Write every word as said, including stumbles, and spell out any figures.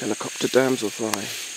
helicopter damselfly.